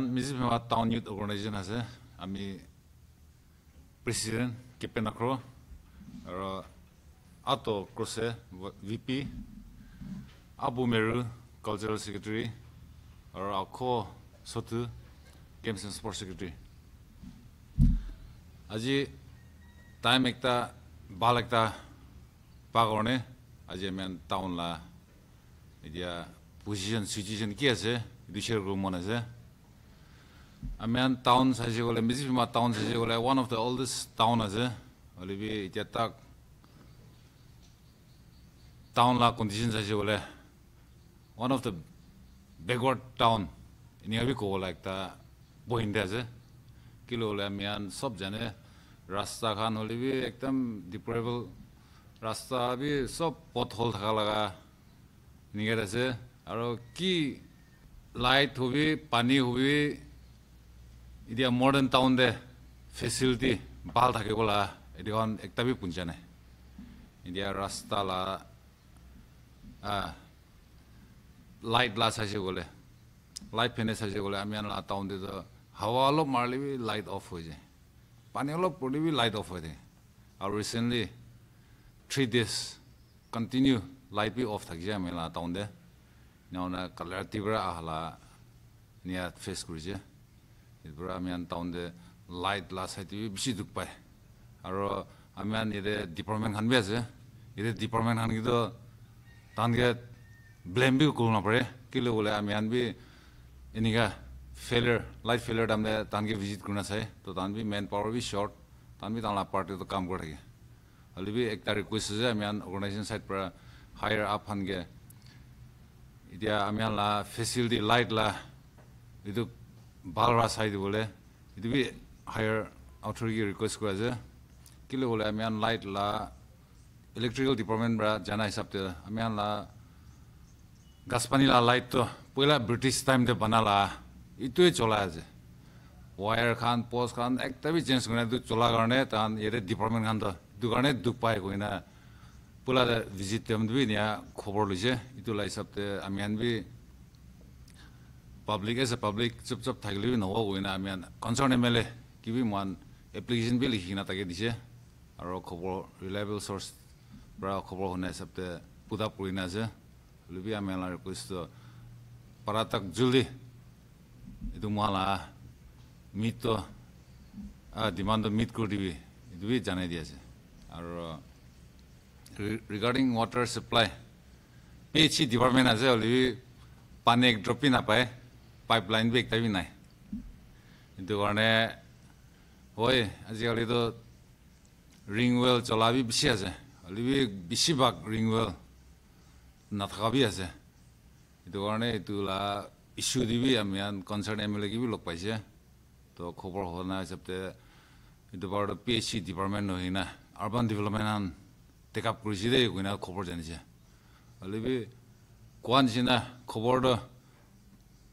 Medziphema Town Youth Organization has a president Kepenakro, or Ato Krose VP, Abu Meru Cultural Secretary, or Ako Sotu Games and Sports Secretary. Aji time ekta balekta pagone aji men town la idia position situation kiase disher rumonase. I mean, town sajigole, Medziphema town sajigole, one of the oldest town as a Olivier Jatak town la conditions sajigole, one of the backward town in Yaviko like the Boindese, Kilo Lamian Subjane, Rasta Khan Olivier, Ectam, Depravable Rasta, be so pothole Halaga Nigerese, are key light who be, Pani who be. It is a modern town. The facility Baltakegola, it is on Ektabi Punjane. It is a Rastala light glass Hajegole, light penis Hajegole, Amiana town is a Hawalo Marlivi light off with it. Panelo Pulivi light off with it. I recently 3 days continue light be off Tajamela town there. Now, Kalatibra Ahla near Face Cruiser. Brahmian town the light last night we visited by. Our Amian is department hanbeze. Is department hanido. Tange blame bhi kulu na pare. Kilo bolle Amian bhi iniga failure light failure damne tange visit kuna sahe. To tan bhi manpower bhi short. Tan bhi tanla party to kam koregi. Ali bhi ek tar request se Amian organization side par higher up hange. Idia Amian la facility light la idu. Balra side bole, it will be higher authority request kuraje. Kilo bole, Amian light la electrical department bra jana hisab te. Amian la gaspani la light to pula British time te banala. Itu chola aje. Wire khan, post khan, ek tabi change kune tu chola garne tan yere department khan to. Du garne du paay koi na pula visit te amdu bhi niya khobor lije. Itu la hisab te Amian bhi. Public as a public, chop thagli no wo na Amian concern MLA kibi man application bi likhina take dise aro khobor reliable source bra khobor hone sabte puda purina je lubi Amian la request paratak juldi edu mala mito demand meet ko dibi edu bi janai dia je aro regarding water supply PHC department as olivi panek drop in apai pipeline big tabi nai into one hoy ajali to ring well cholabi bishi ase alibi bishibak ring well nathabi ase into one etu la issue dibi Amian concern MLA ki bi lok paise to khobor hona hisabte into bar PHC department hoina urban development an take up kurisi de koina khobor janise alibi Kwan Jina Kobordo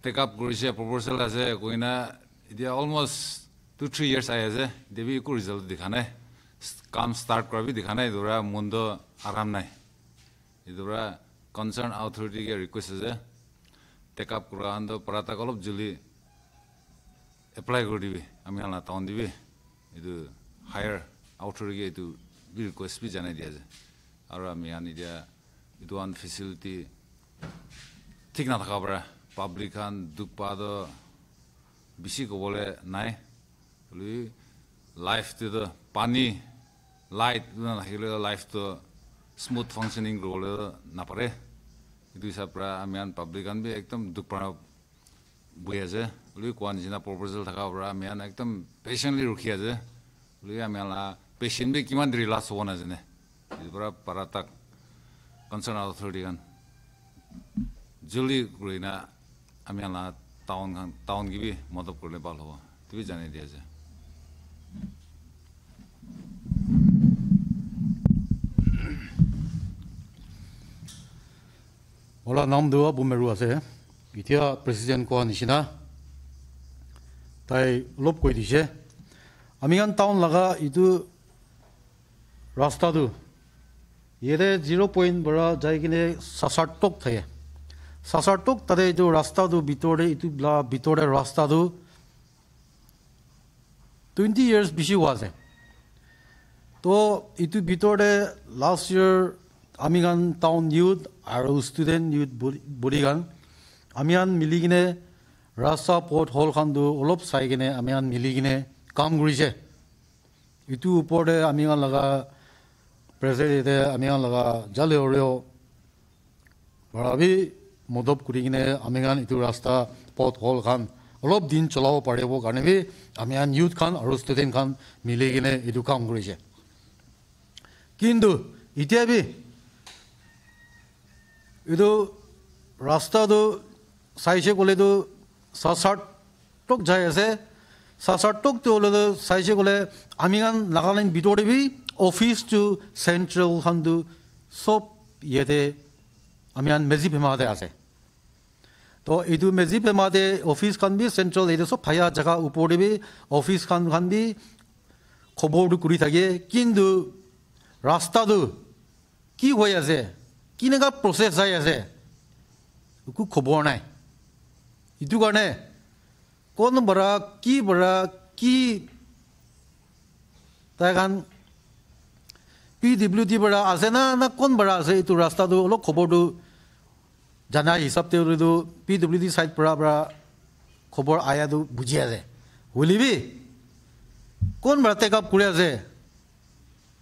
take up Gurisha proposal as a Guina, they are almost 2-3 years. I as a Devi result the Hane come start Krabi the Hane, Dura Mundo Aramnai. Idura concern authority requests a take up Kurando Paratacol of Julie apply Gurdivi, Amiana Town Divi, do higher authority to be request with an idea. Aramianidia, it one facility. Thik na thaka bara public han dukpa do bishi ko bole nai lui life to the pani light na hilo life to smooth functioning role na pare itu hisab ra Amian public han bhi ekdam dukpa boi ase lui kwan jina proposal thaka bara Amian ekdam patiently rukhi ase lui Amian la patient bhi kiman relax ho na jane is bara paratak concern authority han Julie Grina, Amiana town give Moto Kulebalo, Division ideas. Ola Namdo Bumeruase, Itia President Koanishina, Tai Lopquidishe, Amian town Laga, Idu Rastadu, Yere 0 point Bora Jaikine Sasartok. Sasortok tade to Rastadu Bitore itu blah Bitore Rastadu 20 years bishi was to itu Bitore last year Amigan town youth our student youth Burigan Amian Miligine Rasa Port Holkandu Olop Saigene Amian Miligine Kamgurije itu Porte Amigan Laga President Amigan Laga Jale Oreo Barabi Modop Kurigine Amigan itu Rasta Port Holkan Olop Din Chalao Parebo Ganevi Amian youth Khan or student Khan Miligine itu Kamgurije Kindu Itiabi Ido Rasta do Saishe Gole do Sasatok Jayase Sasatok to Lolo Saishe Gole Amigan Nagalan Bidoribi office to Central Handu Sop Yede Amian Medziphema Ase. To Idu Medziphema office can be Central Edeso Paya Jaga Uporibi office can be Kobodu Kuritage Kindu Rasta do Kiwayaze Kinega process Jayase. Ku khobor nai itu karne kon bara ki tagan pwd bara asena na kon bara ase itu rasta do lok khobor do jana hisab te do pwd side bara khobor aya do bujia je holibi kon bara tekap kure ase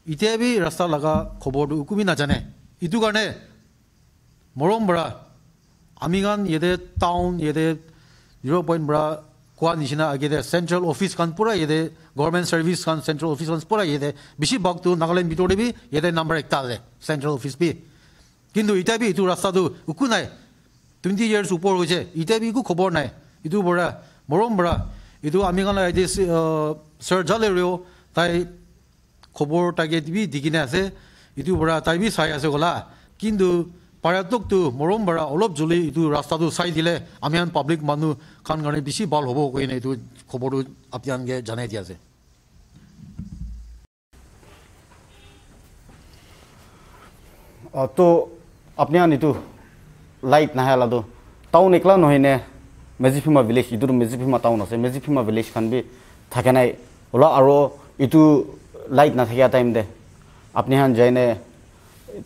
itebi rasta laga khobor do ku bi na jane itu karne morom bara Amigan yede town yede 0 point bra kwa nishina agede central office kan pura yede government service kan central office kan pura yede bishi bak tu nagaland bitore bi yede number ekta le central office bi kintu itabi itu rasta tu ukunai 20 years upor hoje itabi ku khobor nai itu bora morom bora itu amigan la this sir jalerio tai khobor target bi digina ase itu bora tai bi sai ase gola kintu Paratok to Morombara, Olop Juli, to Rastadu Saidile, Amian public Manu, Kangani Bishi Balhobo, in it to Kobodu, Apiange, Janetiaze. To Apnianitu, Light Nahalado, Town Eklanohine, Medziphema village, Idu Medziphema town, Medziphema village can be Takanai, Ola Aro, Itu Light Nathia time de Apnihan Jane.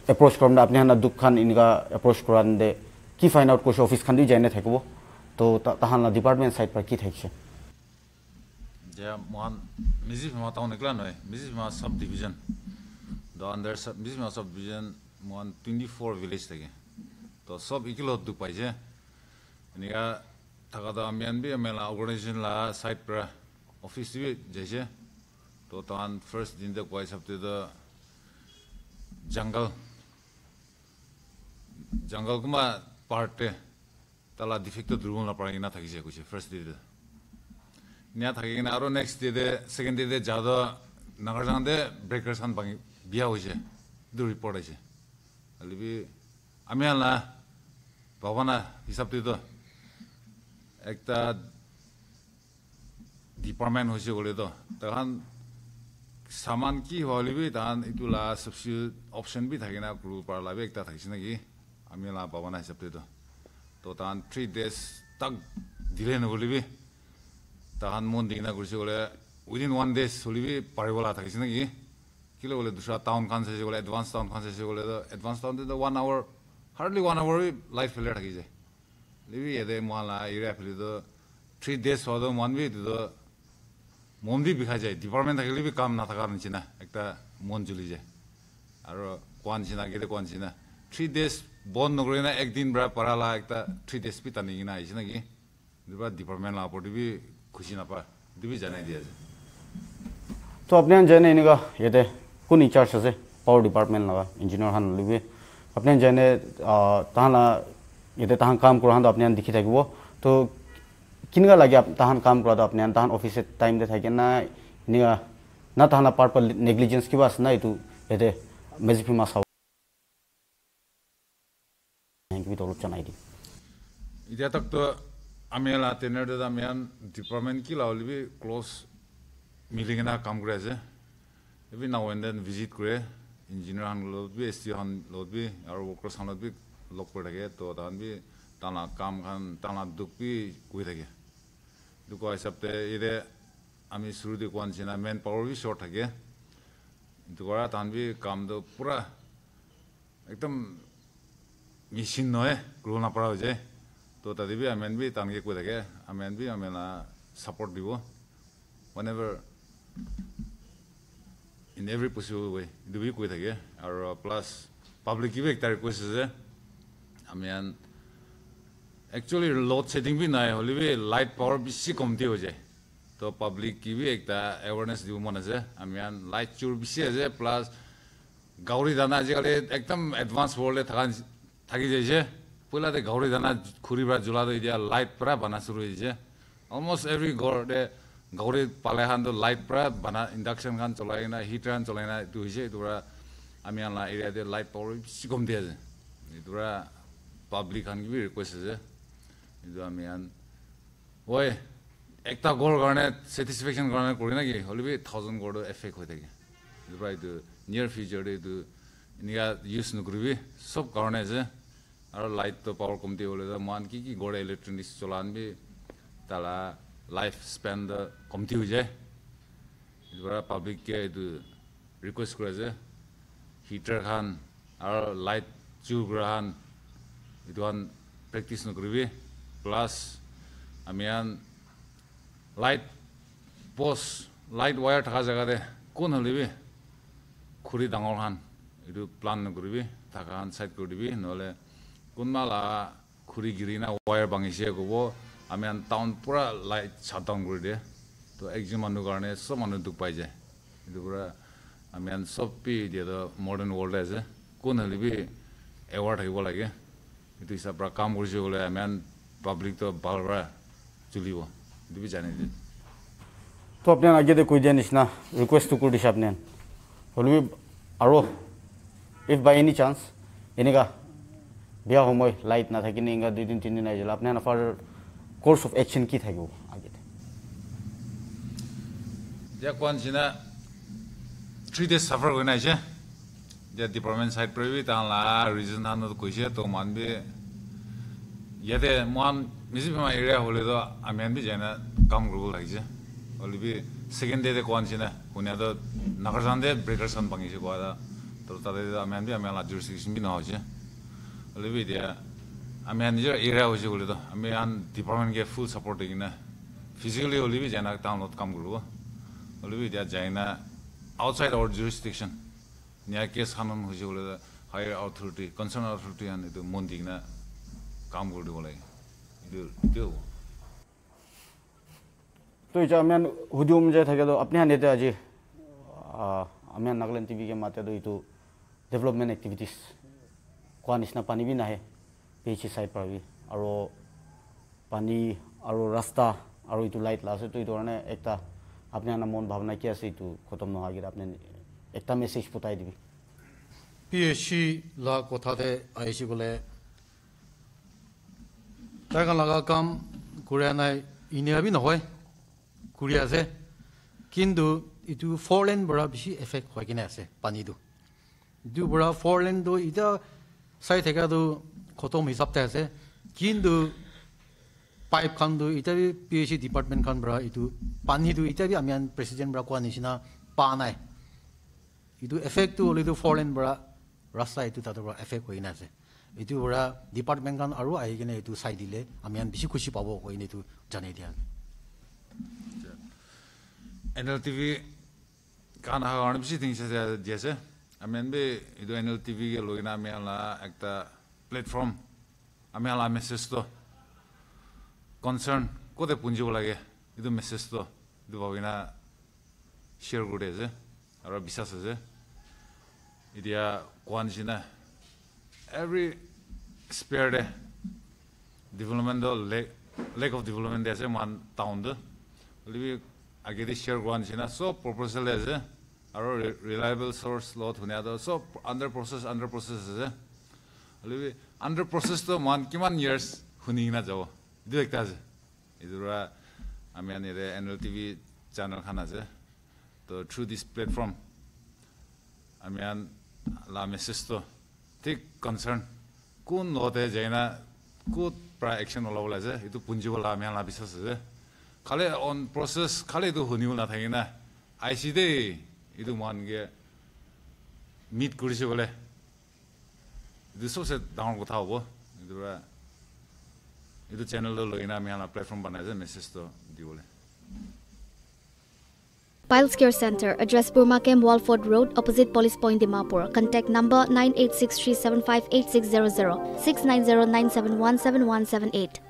Approach from the Apnana Dukhan Inga approach Kuran the key find out coach office can do Janet Heko to Tahana department side by Kit Heksha. Yeah, one Medziphema Town Eklanoy, Medziphema subdivision. The under Medziphema subdivision 124 village again. The sub equal to Paje Niga Takada Mianbi Mela organization la site pra office to Jaja to Tan first in the quite up to the jungle kuma parte tala defected room la parina thakise kuche first day nya thakina aro next day second day jada nagarjande breakers han bangi bia hoje do report ase alibi amela bhavana hisab to ekta department hoje gole to tahan सामान की होली भी तान इतुला सब्सिड option भी था कि ना group पर लावे एक ता था इसने की अम्मी लाभ बना हिसाब दे तो तान 3 days तक दिले न होली भी तान मून दिन ना कुर्सी वाले within 1 day होली भी पारी वाला था इसने की किलो वाले दूसरा टाउन कांसे जो वाले एडवांस टाउन कांसे जो वाले तो एडवांस टाउन तो 1 hour hardly 1 hour भी लाइफ फेल था किसे लेकिन ये दे माला ये फिर तो 3 days हो तो मान भी तो मोंदी बिखा जाए डिपार्टमेंट तक भी काम ना थका निचिना एक ता मोंद जुली जाए और कौन चिना किधर कौन चिना 3 days बॉन्ड नगरी ना एक दिन बड़ा पराला एक ता 3 days भी तनिगी ना इचिना की दिवा डिपार्टमेंट लापोटी भी खुशी ना पा दिवी जाने दिया जाए तो अपने अन जाने इनका ये ते कौन इंचार्ज से पावर डिपार्टमेंट लगा इंजीनियर हान लिवे अपने जाने ताहना ये ते ताहन काम करा तो अपने अन दिखी था कि वो तो किनका लगे आप ताहन काम करा था अपने अन ताहन ऑफिस से टाइम दे था कि ना निगा ना ताहना पार्ट पर नेग्लिजेंस की बात ना इतु ये दे Medziphema साउथ यंग भी तोलुप चनाई दी इधर तक तो अमेल आते नेर दे दा मेन डिपार्टमेंट की लावली भी क्लोज मिलिंग ना काम करे जे ये भी नाउ एंड देन विजिट करे इंजीनियर हम लोग भी एसटी हम लोग भी और वर्कर्स हम लोग भी लोग पढ़ गए तो ताहन भी tana kam khan tana dukpi koi thake duko hisabte ire ami shurute kon jena main power bi short thake dukora tanbi kam do pura ekdom machine noe krona para ho jay to tadibi amen bi tange koi thake amen bi amena support dibo whenever in every possible way dibi koi thake aru plus public give ekta request ase amen actually load setting bhi nai holi bhi light power bishi komti ho jay to public ki bhi ekta awareness dibo mon ase amian light chur bishi ase plus gauri dana jale ekdom advance world le thakan thaki jay je pula the gauri dana khuri bra jula doi dia light pra bana shuru hoye je almost every ghor de gauri pale han to light pra bana induction khan cholai na heater han cholai na tu hoye dura amian la area de light power bishi komti ase dura public han ki bhi request ase Amian, boy, ekta goal garne satisfaction garne kori na ki, holibi 1000 crore effect hoye thake. Dubai to near future de to niya use nukribi sab garne je. Aro light to power komti hole da man ki goal electronics cholan bi tala life span da komti hoye je. Dubai public ke to request kore je heater khan aro light chu grahan iduan practice nukribi. Plus, I mean, light post, light wire thaka jaga de kon holibi khuri dangor han edu plan naguribi thaka han side koribi nole kunma la khuri girina wire bangise gobo I mean town pura light shutdown kori de to ekjon manu karone sob manu duk pai jay edu pura I mean sob pi de the modern world ase kon holibi award hoibo lage edu hisab pra kam korse bole I mean Public to Balra Juliwa. Do we join it? To apne aage the question is na request to Kurdish apne. Holbi aro if by any chance any ka biya homoy light na thaki ne inga 2 din 3 din na jala apne na for course of action ki thaki wo aage the. Ja kon jina 3 days suffer hoina ase. Ja department side previ ta la reason na no koise to manbe Yet, one Medziphema area holiday, I mean, Jana, come rule like this. Only second day the Quantina, Punada, Nagasande, Breakers and Pangisiguada, Tota, I mean, I jurisdiction Binoja. Only there, I mean, your area was you, I mean, department gave full support in a physically Olivia Jana town not come rule. Olivia Jana outside our jurisdiction. Near case Hanan Hujula, higher authority, concerned authority, and the Mondigna. काम कर दियो like दिल दिल तो इच्छा मैं हुजूम मुझे था क्या तो अपने यहाँ नेता अजी मैं नगलन टीवी के माते तो इतो डेवलपमेंट एक्टिविटीज कौन इसना पानी भी ना है पीछे साइड पर भी आरो पानी आरो रास्ता आरो इतो लाइट लासे तो इतो अने एक ता अपने यहाँ मन भावना किया से इतो खत्म ना होगी अपने एक ता मैसेज पुताई दी पीएसी ला कोठा थे आईसी बोले ताकन लगा काम कुरिया ना इन्हें अभी न होए कुरिया से किंतु इतु फॉरेन बड़ा बिशी इफेक्ट होएगी ना ऐसे पानी दो इतु बड़ा फॉरेन दो इधर साइड है क्या तो खत्म हिसाब तय से किंतु पाइप खान दो इधर भी पीएसी डिपार्टमेंट खान बड़ा इतु पानी दो इधर भी अम्यान प्रेसिडेंट बड़ा कुआं निशना पाना है इतु इफेक्ट तो इतु फॉरेन बड़ा रास्ता इतु तातो बड़ा इफेक्ट होएगी ना ऐसे Itu ora department kan aru aige ne itu side dile amian bishi khushi pabo koi ne tu jane dia NLTV kan ha an bishi thing se jaise amen be itu NLTV ke logina me ala ekta platform ame ala message to concern kote punjibo lage itu message to itu bawina share kore je aru bishas ase idia kwan jina Every spare day, development or lack of development as a man town, we again share one China. So proposal as a reliable source lot who so under process as a under process to man kiman years who need not go direct as it was. I mean, the NLTV channel has a to through this platform. I mean, la message to. Concern, kun lote jaina good action all over there. Itu punjul lah, memang lah bisnes je. Kalau on proses kalau itu huniul na thingi na, ICD itu mohon ke meet kuri sih boleh. Itu susah down kau tahu boh. Itu lah. Itu channel lalu ina memang lah platform banyak je message tu diuleh. Piles Care Center, address Burma Camp, Walford Road, opposite Police Point, Dimapur. Contact number 9863758600, 6909717178.